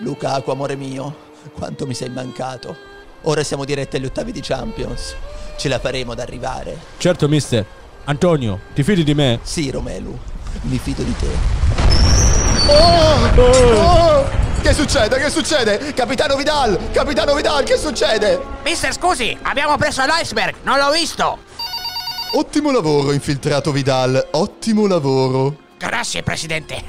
Lukaku, amore mio, quanto mi sei mancato. Ora siamo diretti agli ottavi di Champions. Ce la faremo ad arrivare. Certo, mister. Antonio, ti fidi di me? Sì, Romelu, mi fido di te. Oh! Che succede? Che succede? Capitano Vidal! Capitano Vidal, che succede? Mister, scusi, abbiamo preso l'iceberg, non l'ho visto. Ottimo lavoro, infiltrato Vidal. Ottimo lavoro. Grazie, presidente.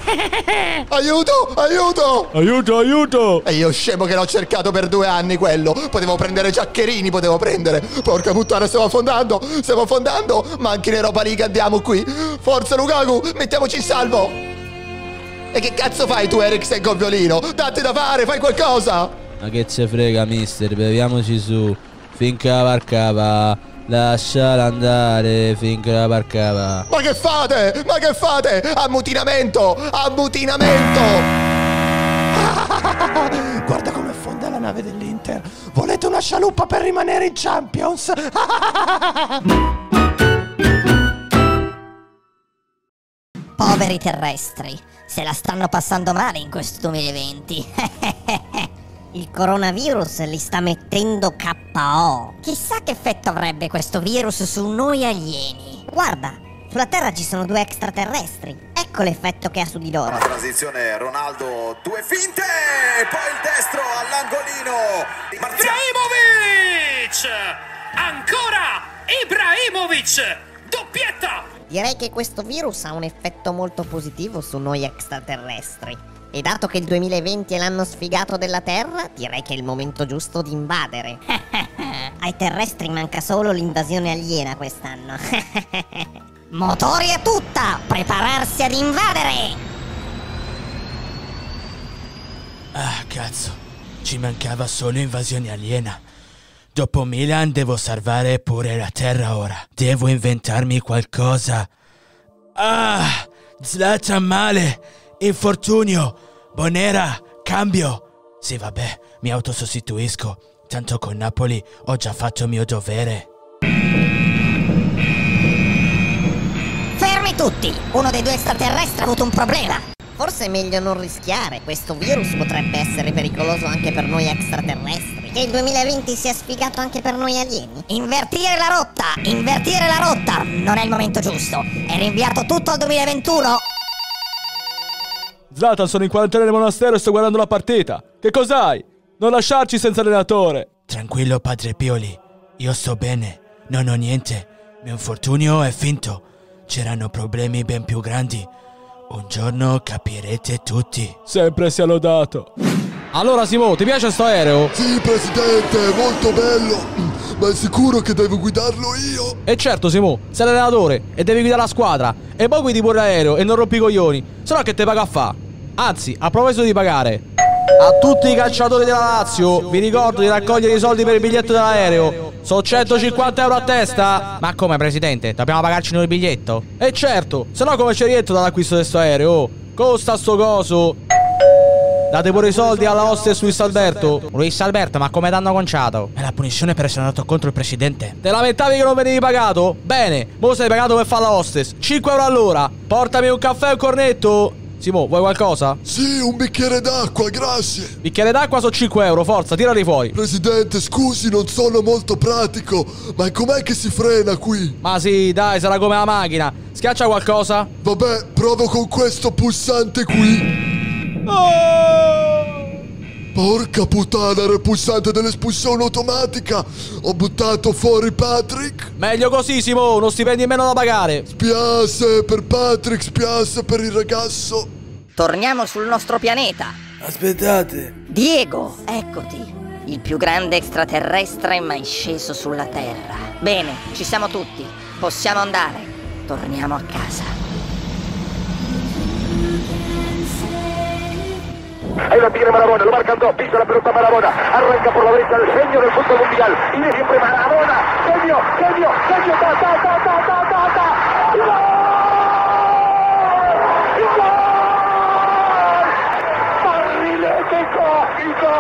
Aiuto, aiuto! Aiuto, aiuto! E io scemo che l'ho cercato per 2 anni quello. Potevo prendere Giaccherini, potevo prendere. Porca puttana, stiamo affondando. Stiamo affondando. Ma anche in Europa League andiamo qui. Forza Lukaku, mettiamoci in salvo. E che cazzo fai tu, Erik, sei Goviolino? Datti da fare, fai qualcosa. Ma che ce frega, mister, beviamoci su. Finché la varcava. Lasciala andare finché la barcava. Ma che fate? Ma che fate? Ammutinamento! Ammutinamento! Ah, guarda come affonda la nave dell'Inter. Volete una scialuppa per rimanere in Champions? Ah. Poveri terrestri, se la stanno passando male in questo 2020. Il coronavirus li sta mettendo KO. Chissà che effetto avrebbe questo virus su noi alieni. Guarda, sulla Terra ci sono 2 extraterrestri. Ecco l'effetto che ha su di loro. La transizione, Ronaldo, 2 finte. Poi il destro all'angolino. Ibrahimovic! Ancora Ibrahimovic! Doppietta! Direi che questo virus ha un effetto molto positivo su noi extraterrestri. E dato che il 2020 è l'anno sfigato della Terra, direi che è il momento giusto di invadere. Ai terrestri manca solo l'invasione aliena quest'anno. Motori a tutta! Prepararsi ad invadere! Ah, cazzo. Ci mancava solo invasione aliena. Dopo Milan devo salvare pure la Terra ora. Devo inventarmi qualcosa. Ah! Zlatan male! Infortunio! Bonera, cambio! Sì, vabbè, mi autosostituisco. Tanto con Napoli ho già fatto il mio dovere. Fermi tutti! Uno dei 2 extraterrestri ha avuto un problema. Forse è meglio non rischiare. Questo virus potrebbe essere pericoloso anche per noi extraterrestri. Che il 2020 sia sfigato anche per noi alieni. Invertire la rotta! Invertire la rotta! Non è il momento giusto. È rinviato tutto al 2021. Zlatan, sono in quarantena nel monastero e sto guardando la partita. Che cos'hai? Non lasciarci senza allenatore. Tranquillo, padre Pioli. Io sto bene. Non ho niente. Il mio infortunio è finto. C'erano problemi ben più grandi. Un giorno capirete tutti. Sempre sia lodato. Allora, Simo, ti piace sto aereo? Sì, presidente, è molto bello. Ma è sicuro che devo guidarlo io? E certo, Simo, sei l'allenatore e devi guidare la squadra. E poi guidi pure l'aereo e non rompi i coglioni. Sennò che te paga a fa'. Anzi, a proposito di pagare, a tutti i calciatori della Lazio vi ricordo di raccogliere i soldi per il biglietto dell'aereo. Sono 150 euro a testa. Ma come, presidente? Dobbiamo pagarci noi il biglietto? E certo, sennò come ci rientro dall'acquisto di questo aereo? Costa sto coso. Date pure i soldi alla host su Luisa Alberto. Luisa Alberto, ma come t'hanno conciato? È la punizione per essere andato contro il presidente. Te lamentavi che non venivi pagato? Bene, mo sei pagato per fare la hostess. 5 euro all'ora. Portami un caffè e un cornetto. Simo, vuoi qualcosa? Sì, un bicchiere d'acqua, grazie. Bicchiere d'acqua sono 5 euro, forza, tirali fuori. Presidente, scusi, non sono molto pratico. Ma com'è che si frena qui? Ma sì, dai, sarà come la macchina. Schiaccia qualcosa. Vabbè, provo con questo pulsante qui. Oh! Porca puttana, era il pulsante dell'espulsione automatica. Ho buttato fuori Patrick. Meglio così, Simo, uno stipendio in meno da pagare. Spiace per Patrick, spiace per il ragazzo. Torniamo sul nostro pianeta. Aspettate. Diego, eccoti. Il più grande extraterrestre mai sceso sulla Terra. Bene, ci siamo tutti. Possiamo andare. Torniamo a casa. Ahí lo tiene Maradona, lo marcan 2, pisa la pelota Maradona, arranca por la derecha el genio del fútbol mundial, y de siempre Maradona, genio, genio, genio, ta, ta, ta, ta, ta, ta, ta, ¡gol! ¡Gol! ¡Barrilete cósmico!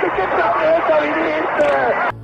¿De qué planeta viniste?